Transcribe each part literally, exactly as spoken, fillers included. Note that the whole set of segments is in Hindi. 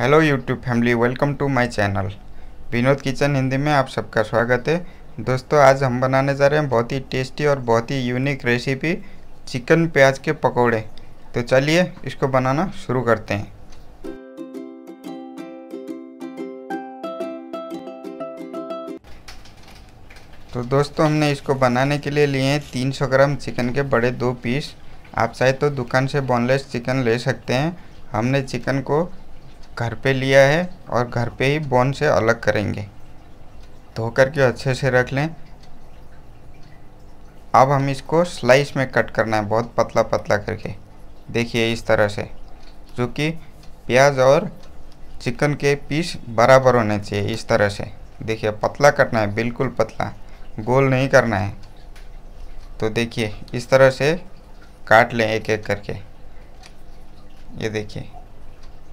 Hello YouTube family, welcome to my channel Vinod kitchen Hindi में आप सबका स्वागत है। दोस्तों, आज हम बनाने जा रहे हैं बहुत ही टेस्टी और बहुत ही यूनिक रेसिपी चिकन प्याज के पकोड़े। तो चलिए इसको बनाना शुरू करते हैं। तो दोस्तों, हमने इसको बनाने के लिए लिए हैं तीन सौ ग्राम चिकन के बड़े दो पीस। आप चाहे तो दुकान से बोनलेस चिकन ले सकते हैं। हमने चिकन को घर पे लिया है और घर पे ही बोन से अलग करेंगे। धोकर के अच्छे से रख लें। अब हम इसको स्लाइस में कट करना है, बहुत पतला पतला करके। देखिए इस तरह से, जो कि प्याज और चिकन के पीस बराबर होने चाहिए। इस तरह से देखिए, पतला कटना है, बिल्कुल पतला, गोल नहीं करना है। तो देखिए इस तरह से काट लें एक एक करके। ये देखिए,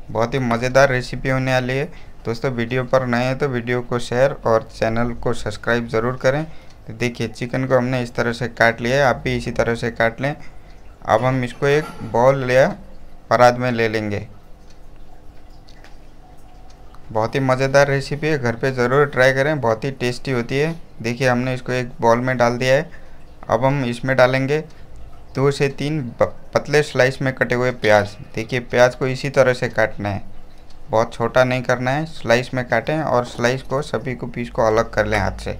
बहुत ही मज़ेदार रेसिपी होने वाली है। दोस्तों, वीडियो पर नए हैं तो वीडियो को शेयर और चैनल को सब्सक्राइब ज़रूर करें। तो देखिए चिकन को हमने इस तरह से काट लिया है, आप भी इसी तरह से काट लें। अब हम इसको एक बाउल या परात में ले लेंगे। बहुत ही मज़ेदार रेसिपी है, घर पे ज़रूर ट्राई करें, बहुत ही टेस्टी होती है। देखिए हमने इसको एक बाउल में डाल दिया है। अब हम इसमें डालेंगे दो से तीन पतले स्लाइस में कटे हुए प्याज। देखिए प्याज को इसी तरह से काटना है, बहुत छोटा नहीं करना है, स्लाइस में काटें और स्लाइस को सभी को पीस को अलग कर लें हाथ से।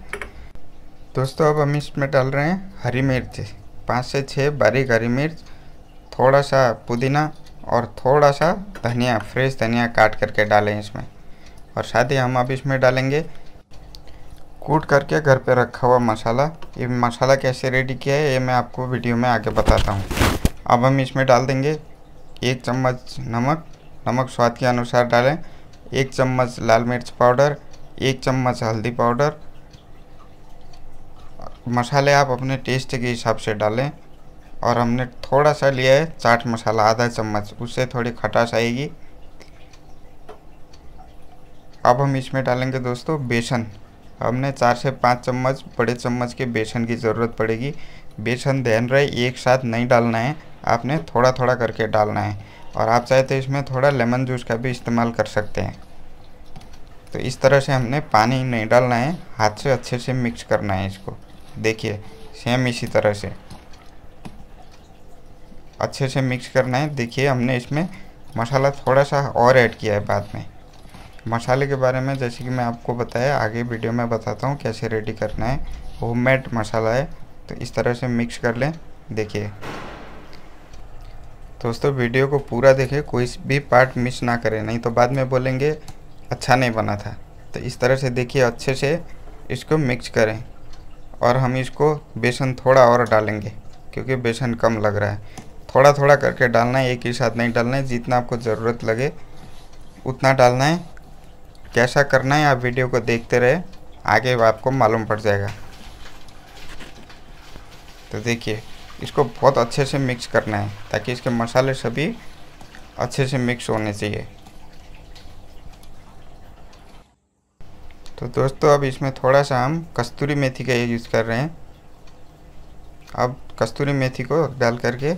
दोस्तों, अब हम इसमें डाल रहे हैं हरी मिर्च, पाँच से छः बारीक हरी मिर्च, थोड़ा सा पुदीना और थोड़ा सा धनिया, फ्रेश धनिया काट करके डालें इसमें। और साथ ही हम अब इसमें डालेंगे कूट करके घर पे रखा हुआ मसाला। ये मसाला कैसे रेडी किया है ये मैं आपको वीडियो में आगे बताता हूँ। अब हम इसमें डाल देंगे एक चम्मच नमक, नमक स्वाद के अनुसार डालें, एक चम्मच लाल मिर्च पाउडर, एक चम्मच हल्दी पाउडर। मसाले आप अपने टेस्ट के हिसाब से डालें। और हमने थोड़ा सा लिया है चाट मसाला, आधा चम्मच, उससे थोड़ी खटास आएगी। अब हम इसमें डालेंगे दोस्तों बेसन। हमने चार से पाँच चम्मच बड़े चम्मच के बेसन की ज़रूरत पड़ेगी। बेसन ध्यान रहे एक साथ नहीं डालना है, आपने थोड़ा थोड़ा करके डालना है। और आप चाहे तो इसमें थोड़ा लेमन जूस का भी इस्तेमाल कर सकते हैं। तो इस तरह से हमने पानी नहीं डालना है, हाथ से अच्छे से मिक्स करना है इसको। देखिए सेम इसी तरह से अच्छे से मिक्स करना है। देखिए हमने इसमें मसाला थोड़ा सा और ऐड किया है बाद में। मसाले के बारे में जैसे कि मैं आपको बताया, आगे वीडियो में बताता हूँ कैसे रेडी करना है। होममेड मसाला है, तो इस तरह से मिक्स कर लें। देखिए दोस्तों, वीडियो को पूरा देखें, कोई भी पार्ट मिस ना करें, नहीं तो बाद में बोलेंगे अच्छा नहीं बना था। तो इस तरह से देखिए अच्छे से इसको मिक्स करें। और हम इसको बेसन थोड़ा और डालेंगे क्योंकि बेसन कम लग रहा है। थोड़ा थोड़ा करके डालना है, एक ही साथ नहीं डालना है, जितना आपको ज़रूरत लगे उतना डालना है। कैसा करना है आप वीडियो को देखते रहे, आगे आपको मालूम पड़ जाएगा। तो देखिए इसको बहुत अच्छे से मिक्स करना है ताकि इसके मसाले सभी अच्छे से मिक्स होने चाहिए। तो दोस्तों, अब इसमें थोड़ा सा हम कस्तूरी मेथी का यूज़ कर रहे हैं। अब कस्तूरी मेथी को डाल करके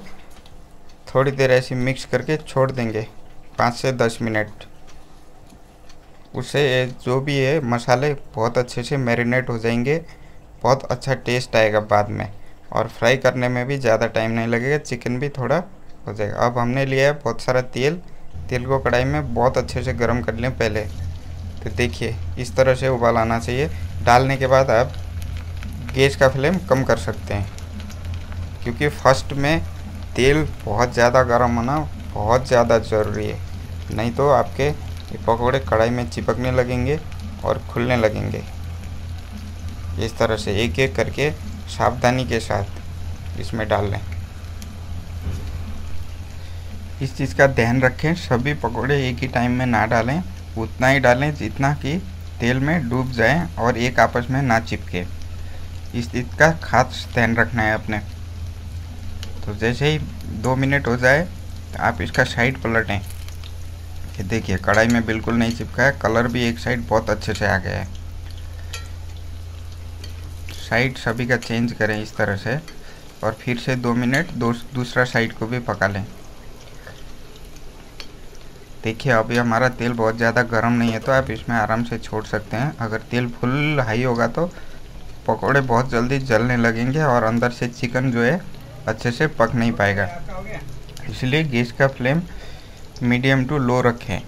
थोड़ी देर ऐसे मिक्स करके छोड़ देंगे पाँच से दस मिनट। उससे ये जो भी है मसाले बहुत अच्छे से मैरिनेट हो जाएंगे, बहुत अच्छा टेस्ट आएगा बाद में। और फ्राई करने में भी ज़्यादा टाइम नहीं लगेगा, चिकन भी थोड़ा हो जाएगा। अब हमने लिया है बहुत सारा तेल। तेल को कढ़ाई में बहुत अच्छे से गर्म कर लें पहले। तो देखिए इस तरह से उबाल आना चाहिए। डालने के बाद आप गैस का फ्लेम कम कर सकते हैं क्योंकि फर्स्ट में तेल बहुत ज़्यादा गर्म होना बहुत ज़्यादा ज़रूरी है, नहीं तो आपके ये पकौड़े कढ़ाई में चिपकने लगेंगे और खुलने लगेंगे। इस तरह से एक एक करके सावधानी के साथ इसमें डाल लें। इस चीज़ का ध्यान रखें, सभी पकौड़े एक ही टाइम में ना डालें, उतना ही डालें जितना कि तेल में डूब जाए और एक आपस में ना चिपके। इस चीज़ का खास ध्यान रखना है अपने। तो जैसे ही दो मिनट हो जाए तो आप इसका साइड पलटें। देखिए कढ़ाई में बिल्कुल नहीं चिपका है, कलर भी एक साइड बहुत अच्छे से आ गया है। साइड सभी का चेंज करें इस तरह से और फिर से दो मिनट दो दूसरा साइड को भी पका लें। देखिए अभी हमारा तेल बहुत ज़्यादा गर्म नहीं है तो आप इसमें आराम से छोड़ सकते हैं। अगर तेल फुल हाई होगा तो पकोड़े बहुत जल्दी जलने लगेंगे और अंदर से चिकन जो है अच्छे से पक नहीं पाएगा, इसलिए गैस का फ्लेम मीडियम टू लो रखें।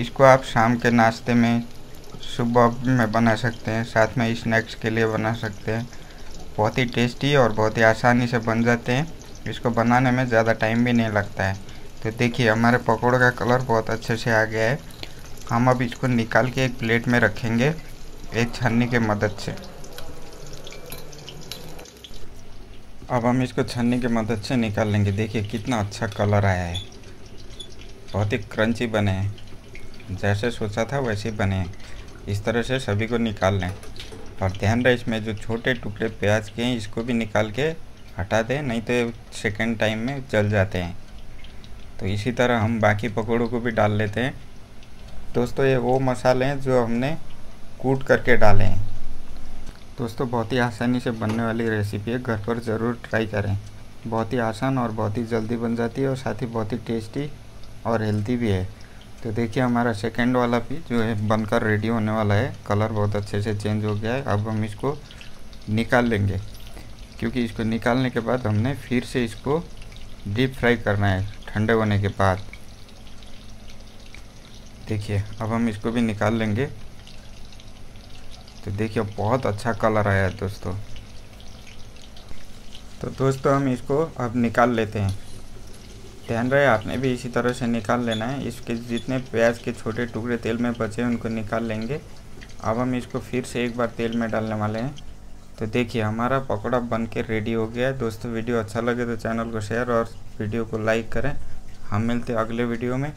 इसको आप शाम के नाश्ते में, सुबह में बना सकते हैं, साथ में स्नैक्स के लिए बना सकते हैं। बहुत ही टेस्टी और बहुत ही आसानी से बन जाते हैं, इसको बनाने में ज़्यादा टाइम भी नहीं लगता है। तो देखिए हमारे पकोड़े का कलर बहुत अच्छे से आ गया है। हम अब इसको निकाल के एक प्लेट में रखेंगे एक छन्नी के मदद से। अब हम इसको छन्नी के मदद से निकाल लेंगे। देखिए कितना अच्छा कलर आया है, बहुत ही क्रंची बने हैं, जैसे सोचा था वैसे बने हैं। इस तरह से सभी को निकाल लें और ध्यान रहे इसमें जो छोटे टुकड़े प्याज के हैं इसको भी निकाल के हटा दें, नहीं तो सेकेंड टाइम में जल जाते हैं। तो इसी तरह हम बाकी पकौड़ों को भी डाल लेते हैं। दोस्तों ये वो मसाले हैं जो हमने कूट करके डाले हैं। दोस्तों बहुत ही आसानी से बनने वाली रेसिपी है, घर पर ज़रूर ट्राई करें। बहुत ही आसान और बहुत ही जल्दी बन जाती है और साथ ही बहुत ही टेस्टी और हेल्दी भी है। तो देखिए हमारा सेकंड वाला भी जो है बनकर रेडी होने वाला है, कलर बहुत अच्छे से चेंज हो गया है। अब हम इसको निकाल लेंगे क्योंकि इसको निकालने के बाद हमने फिर से इसको डीप फ्राई करना है ठंडे होने के बाद। देखिए अब हम इसको भी निकाल लेंगे। तो देखिए बहुत अच्छा कलर आया है दोस्तों। तो दोस्तों हम इसको अब निकाल लेते हैं। ध्यान रहे आपने भी इसी तरह से निकाल लेना है। इसके जितने प्याज के छोटे टुकड़े तेल में बचे हैं उनको निकाल लेंगे। अब हम इसको फिर से एक बार तेल में डालने वाले हैं। तो देखिए हमारा पकोड़ा बन के रेडी हो गया है। दोस्तों वीडियो अच्छा लगे तो चैनल को शेयर और वीडियो को लाइक करें। हम मिलते हैं अगले वीडियो में।